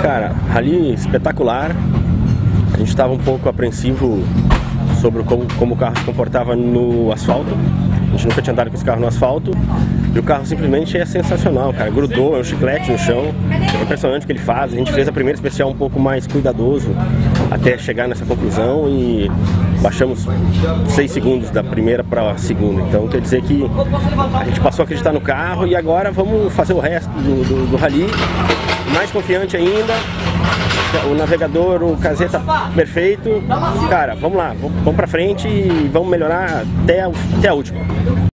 Cara, rally espetacular. A gente estava um pouco apreensivo sobre como o carro se comportava no asfalto. A gente nunca tinha andado com esse carro no asfalto. E o carro simplesmente é sensacional, cara. Grudou, é um chiclete no chão. É impressionante o que ele faz. A gente fez a primeira especial um pouco mais cuidadoso até chegar nessa conclusão e baixamos 6 segundos da primeira para a segunda. Então quer dizer que a gente passou a acreditar no carro e agora vamos fazer o resto do rally mais confiante ainda. O navegador, o caseta perfeito. Cara, vamos lá, vamos pra frente e vamos melhorar até a última.